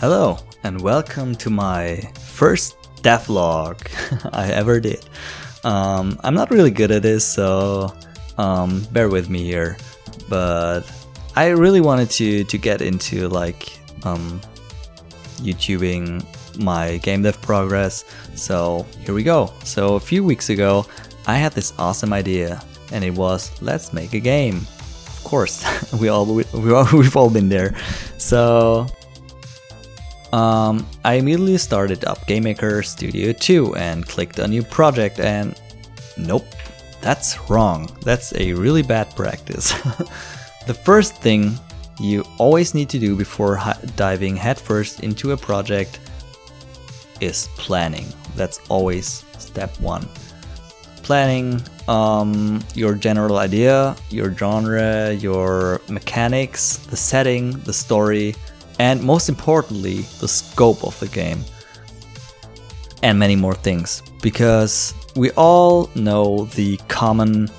Hello and welcome to my first devlog I ever did. I'm not really good at this, so bear with me here, but I really wanted to get into like YouTubing my game dev progress, so here we go. So a few weeks ago I had this awesome idea, and it was, let's make a game. Of course, we've all been there. So I immediately started up GameMaker Studio 2 and clicked on new project, and nope, that's wrong. That's a really bad practice. The first thing you always need to do before diving headfirst into a project is planning. That's always step one. Planning your general idea, your genre, your mechanics, the setting, the story, and most importantly, the scope of the game, and many more things, because we all know the common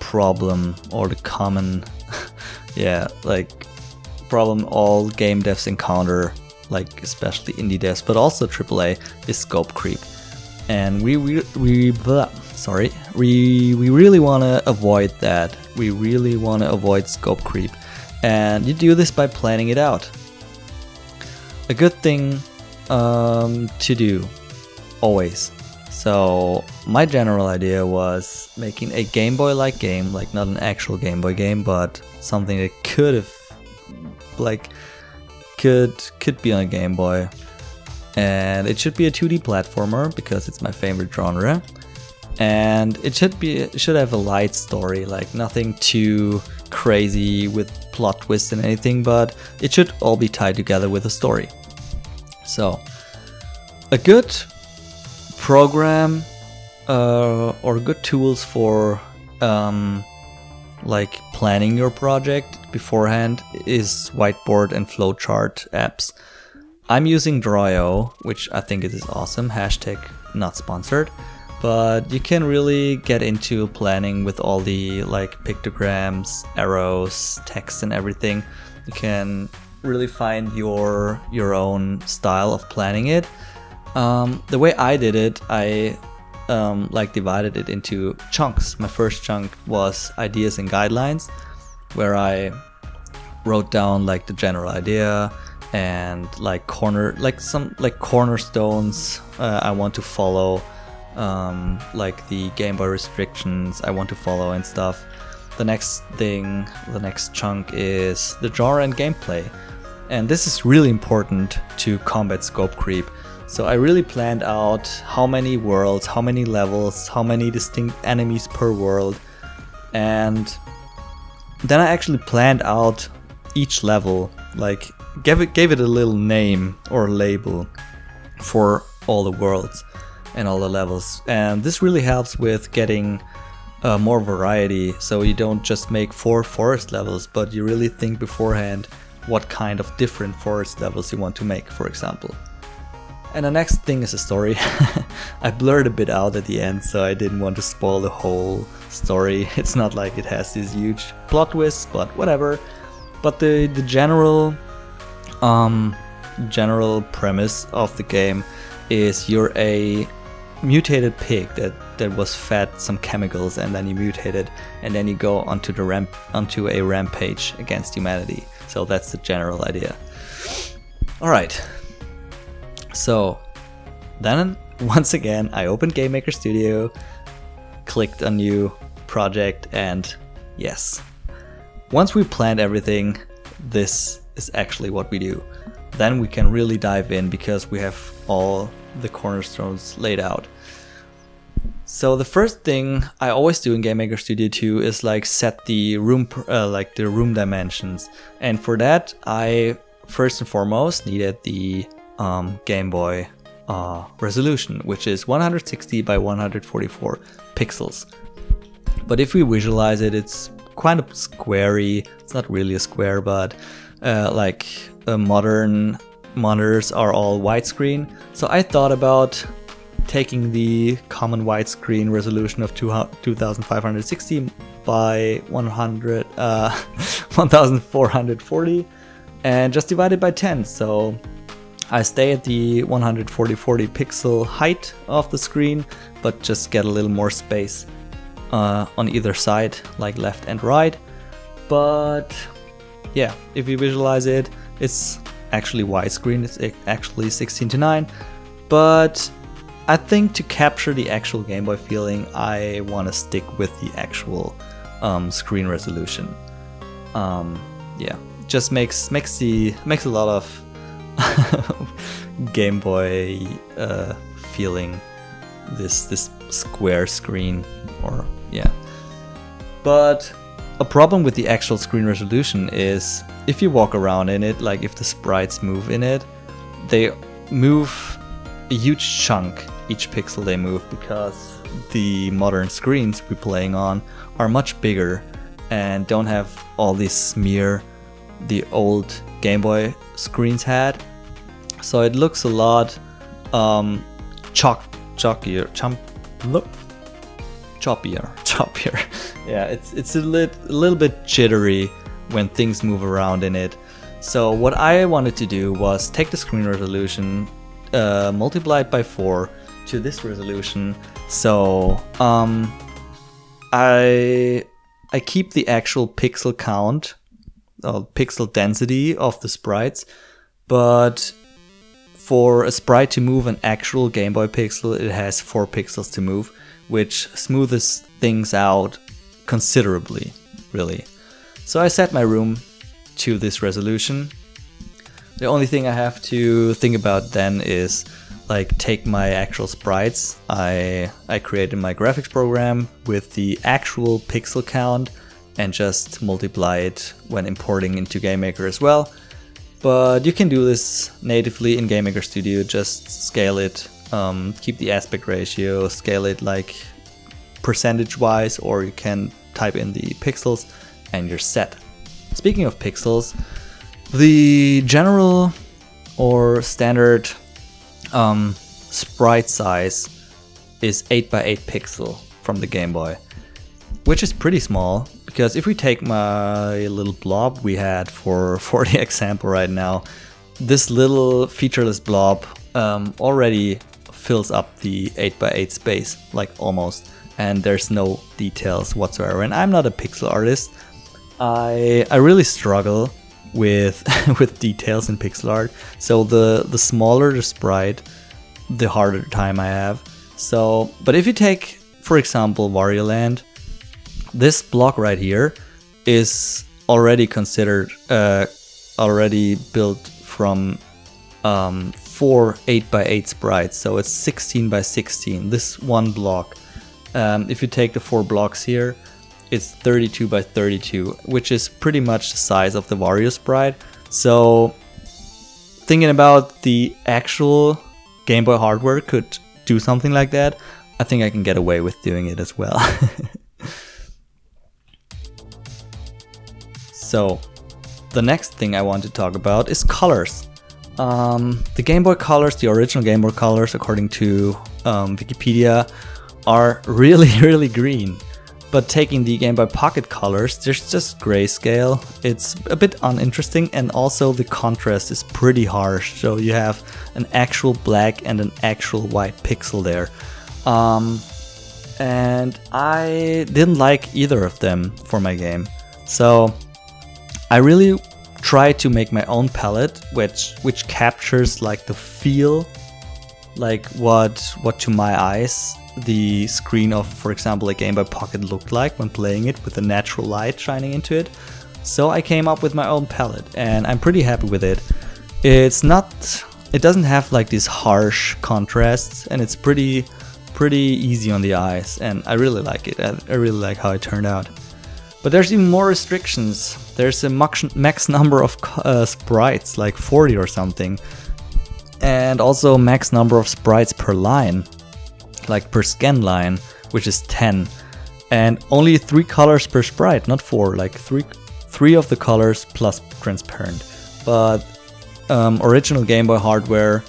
problem, or the common problem all game devs encounter, like especially indie devs, but also AAA, is scope creep. And we really want to avoid that. We really want to avoid scope creep, and you do this by planning it out. A good thing to do, always. So my general idea was making a Game Boy-like game, like not an actual Game Boy game, but something that could be on a Game Boy, and it should be a 2D platformer because it's my favorite genre, and it should have a light story, like nothing too crazy with plot twists and anything, but it should all be tied together with a story. So a good program or good tools for like planning your project beforehand is whiteboard and flowchart apps. I'm using draw.io, which I think is awesome, #not sponsored, but you can really get into planning with all the like pictograms, arrows, text and everything. You can really find your own style of planning it. The way I did it, I like divided it into chunks. My first chunk was ideas and guidelines, where I wrote down like the general idea and like cornerstones I want to follow, like the Game Boy restrictions I want to follow and stuff. The next chunk is the genre and gameplay. And this is really important to combat scope creep. So I really planned out how many worlds, how many levels, how many distinct enemies per world. And then I actually planned out each level, like gave it a little name or label for all the worlds and all the levels. And this really helps with getting more variety, so you don't just make 4 forest levels, but you really think beforehand what kind of different forest levels you want to make, for example. And the next thing is a story. I blurred a bit out at the end, so I didn't want to spoil the whole story. It's not like it has these huge plot twists, but whatever. But the general premise of the game is you're a mutated pig that was fed some chemicals, and then you mutated, and then you go onto a rampage against humanity. So that's the general idea. All right. So then once again I opened GameMaker Studio, clicked on new project, and yes, once we planned everything, this is actually what we do. Then we can really dive in because we have all the cornerstones laid out. So the first thing I always do in GameMaker Studio 2 is like set the room dimensions, and for that I first and foremost needed the Game Boy resolution, which is 160 by 144 pixels. But if we visualize it, it's kind of squarey. It's not really a square, but like modern monitors are all widescreen. So I thought about taking the common widescreen resolution of 2560 by 1440 and just divide it by 10. So I stay at the 140 pixel height of the screen, but just get a little more space on either side, like left and right. But yeah, if you visualize it, it's actually widescreen, it's actually 16:9. But I think to capture the actual Game Boy feeling, I want to stick with the actual screen resolution. Yeah, just makes a lot of Game Boy feeling, this square screen, or yeah. But a problem with the actual screen resolution is if you walk around in it, like if the sprites move in it, they move a huge chunk each pixel they move, because the modern screens we're playing on are much bigger and don't have all this smear the old Game Boy screens had. So it looks a lot choppier. Yeah, it's a little bit jittery when things move around in it. So what I wanted to do was take the screen resolution, multiply it by 4 to this resolution. So I keep the actual pixel count, or pixel density of the sprites, but for a sprite to move an actual Game Boy pixel, it has 4 pixels to move, which smooths things out considerably, really. So I set my room to this resolution. The only thing I have to think about then is, like, take my actual sprites I created my graphics program with the actual pixel count and just multiply it when importing into GameMaker as well. But you can do this natively in GameMaker Studio, just scale it, keep the aspect ratio, scale it like percentage-wise, or you can type in the pixels and you're set. Speaking of pixels, the general or standard sprite size is 8×8 pixel from the Game Boy, which is pretty small, because if we take my little blob we had for the example right now, this little featureless blob already fills up the 8×8 space, like almost, and there's no details whatsoever. And I'm not a pixel artist. I really struggle with details in pixel art, so the smaller the sprite, the harder time I have. So, but if you take, for example, Wario Land, this block right here is already considered already built from 4 8×8 sprites, so it's 16×16. This one block. If you take the 4 blocks here, it's 32×32, which is pretty much the size of the Wario sprite. So thinking about the actual Game Boy hardware could do something like that, I think I can get away with doing it as well. So the next thing I want to talk about is colors. The Game Boy colors, the original Game Boy colors, according to Wikipedia, are really green. But taking the Game Boy Pocket colors, there's just grayscale. It's a bit uninteresting, and also the contrast is pretty harsh. So you have an actual black and an actual white pixel there. And I didn't like either of them for my game. So I really tried to make my own palette, which captures like the feel, like what to my eyes the screen of, for example, a Game Boy Pocket looked like when playing it with the natural light shining into it. So I came up with my own palette, and I'm pretty happy with it. It doesn't have like these harsh contrasts, and it's pretty easy on the eyes, and I really like it. I really like how it turned out. But there's even more restrictions. There's a max number of sprites, like 40 or something, and also max number of sprites per line, like per scan line, which is 10, and only 3 colors per sprite, not 4, like three of the colors plus transparent. But original Game Boy hardware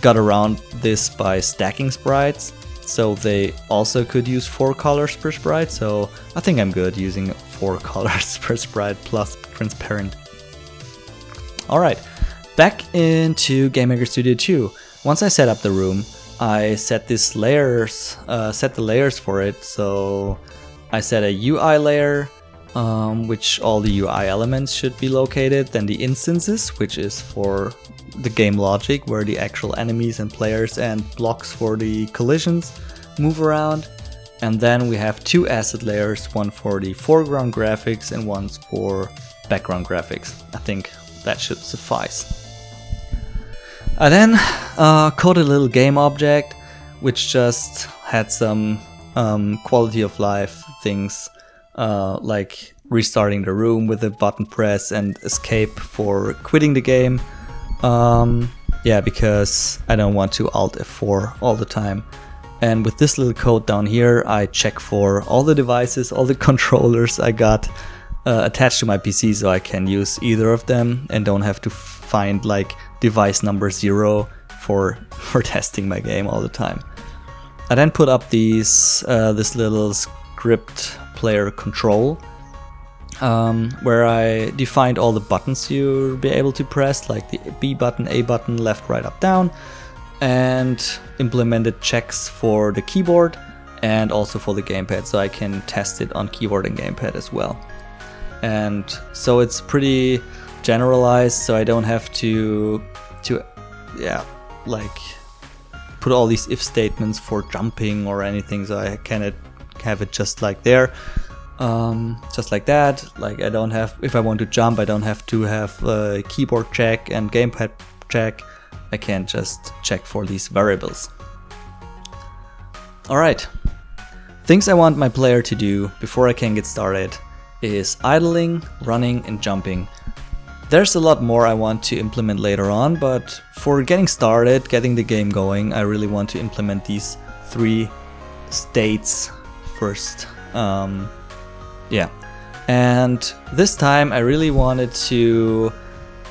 got around this by stacking sprites, so they also could use 4 colors per sprite. So I think I'm good using 4 colors per sprite plus transparent. All right, Back into GameMaker Studio 2. Once I set up the room, I set these layers, set the layers for it. So I set a UI layer, which all the UI elements should be located. Then the instances, which is for the game logic, where the actual enemies and players and blocks for the collisions move around. And then we have two asset layers, one for the foreground graphics and one for background graphics. I think that should suffice. I then coded a little game object, which just had some quality of life things, like restarting the room with a button press and escape for quitting the game. Yeah, because I don't want to Alt F4 all the time. And with this little code down here, I check for all the devices, all the controllers I got attached to my PC, so I can use either of them and don't have to find like device number 0 for testing my game all the time. I then put up these this little script player control, where I defined all the buttons you'll be able to press, like the B button, A button, left, right, up, down, and implemented checks for the keyboard and also for the gamepad, so I can test it on keyboard and gamepad as well. And so it's pretty generalized, so I don't have to yeah, like put all these if statements for jumping or anything, so I can have it just like there, just like that. Like I don't have, if I want to jump, I don't have to have a keyboard check and gamepad check. I can just check for these variables. Alright, things I want my player to do before I can get started is idling, running and jumping. There's a lot more I want to implement later on, but for getting started, getting the game going, I really want to implement these 3 states first. Yeah, and this time I really wanted to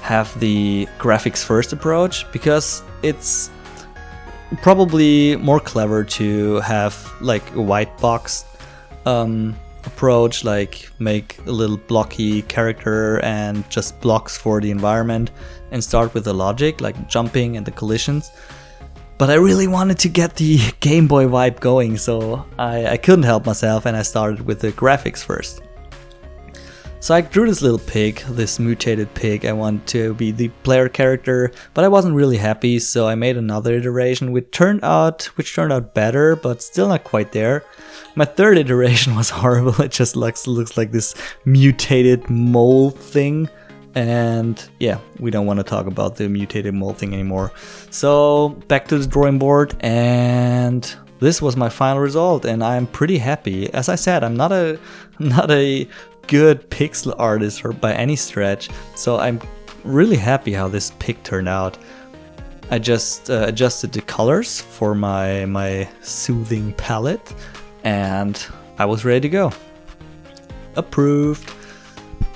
have the graphics first approach, because it's probably more clever to have like a white box approach, like make a little blocky character and just blocks for the environment and start with the logic like jumping and the collisions. But I really wanted to get the Game Boy vibe going, so I couldn't help myself and I started with the graphics first. So I drew this little pig, this mutated pig. I want to be the player character, but I wasn't really happy, so I made another iteration which turned out better, but still not quite there. My third iteration was horrible. It just looks like this mutated mole thing, and yeah, we don't want to talk about the mutated mole thing anymore. So back to the drawing board, and this was my final result, and I'm pretty happy. As I said, I'm not a good pixel artist or by any stretch, so I'm really happy how this pic turned out. I just adjusted the colors for my soothing palette, and I was ready to go. Approved.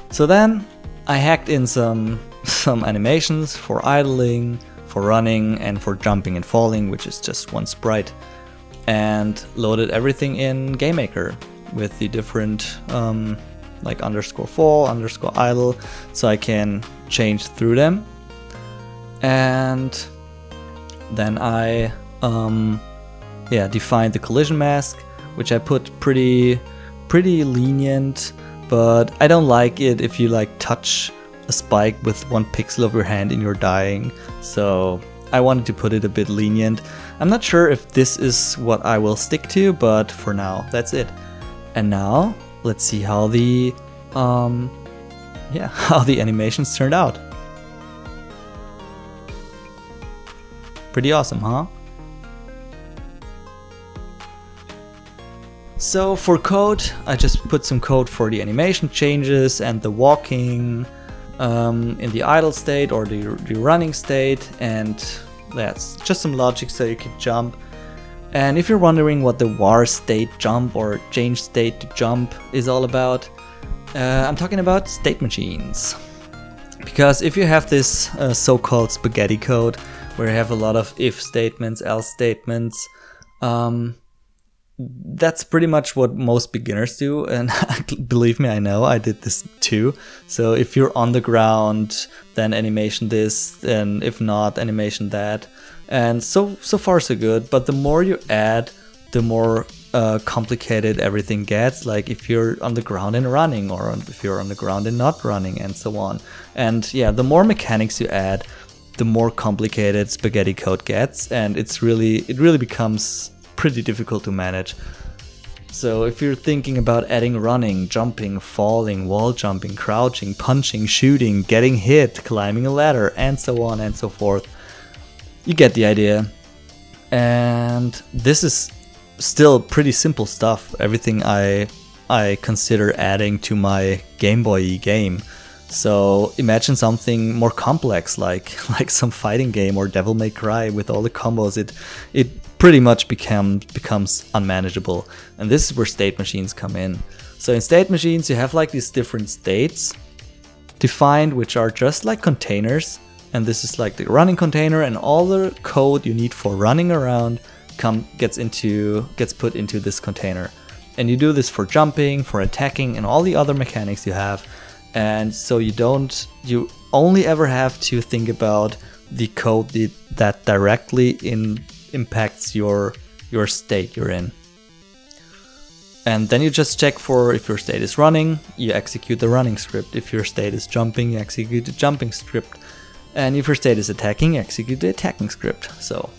So then I hacked in some animations for idling, for running, and for jumping and falling, which is just one sprite, and loaded everything in GameMaker with the different like _fall, _idle, so I can change through them. And then I yeah, defined the collision mask, which I put pretty lenient, but I don't like it if you like touch a spike with 1 pixel of your hand and you're dying, so I wanted to put it a bit lenient. I'm not sure if this is what I will stick to, but for now that's it. And now let's see how the yeah, how the animations turned out. Pretty awesome, huh? So for code, I just put some code for the animation changes and the walking in the idle state or the running state, and that's just some logic so you can jump. And if you're wondering what the var state jump or change state to jump is all about, I'm talking about state machines. Because if you have this so-called spaghetti code, where you have a lot of if statements, else statements, that's pretty much what most beginners do, and believe me, I know, I did this too. So if you're on the ground, then animation this, and if not, animation that. And so far so good, but the more you add, the more complicated everything gets, like if you're on the ground and running, or if you're on the ground and not running, and so on. And yeah, the more mechanics you add, the more complicated spaghetti code gets, and it really becomes pretty difficult to manage. So if you're thinking about adding running, jumping, falling, wall jumping, crouching, punching, shooting, getting hit, climbing a ladder, and so on and so forth, you get the idea. And this is still pretty simple stuff, everything I consider adding to my Game Boy game. So imagine something more complex, like some fighting game or Devil May Cry with all the combos. It pretty much becomes unmanageable, and this is where state machines come in. So in state machines you have like these different states defined, which are just like containers, and this is like the running container, and all the code you need for running around gets put into this container. And you do this for jumping, for attacking, and all the other mechanics you have. And so you only ever have to think about the code that directly impacts your state you're in. And then you just check for, if your state is running, you execute the running script. If your state is jumping, you execute the jumping script. And if your state is attacking, you execute the attacking script. So,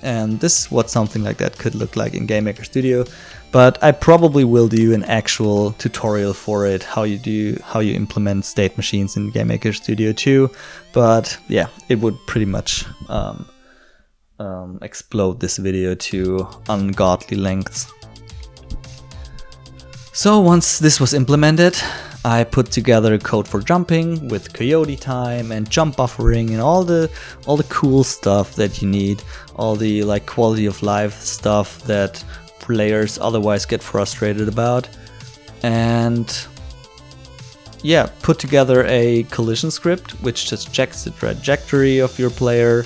and this is what something like that could look like in GameMaker Studio. But I probably will do an actual tutorial for it, how you implement state machines in GameMaker Studio 2. But yeah, it would pretty much explode this video to ungodly lengths. So once this was implemented, I put together code for jumping with coyote time and jump buffering and all the cool stuff that you need, all the like quality of life stuff that players otherwise get frustrated about. And yeah, put together a collision script which just checks the trajectory of your player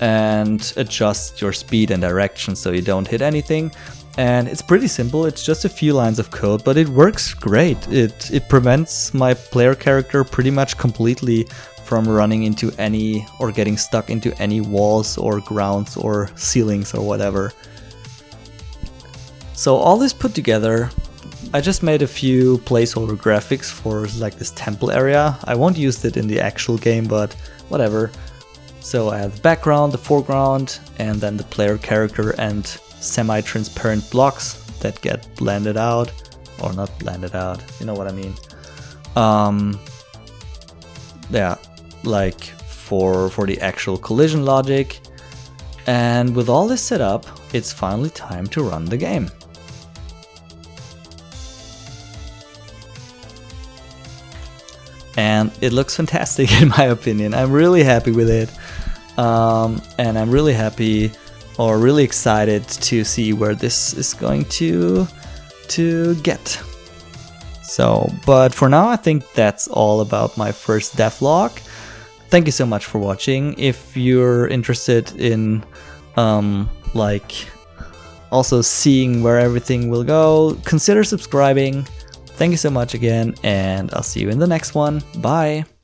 and adjusts your speed and direction so you don't hit anything. And it's pretty simple, it's just a few lines of code, but it works great. It prevents my player character pretty much completely from running into any or getting stuck into any walls or grounds or ceilings or whatever. So all this put together, I just made a few placeholder graphics for like this temple area. I won't use it in the actual game, but whatever. So I have the background, the foreground, and then the player character and semi-transparent blocks that get blended out, or not blended out, you know what I mean. Yeah, like for the actual collision logic. And with all this set up, it's finally time to run the game. And it looks fantastic in my opinion. I'm really happy with it. And I'm really happy, or really excited to see where this is going to get. So, but for now I think that's all about my first devlog. Thank you so much for watching. If you're interested in like also seeing where everything will go, consider subscribing. Thank you so much again, and I'll see you in the next one. Bye!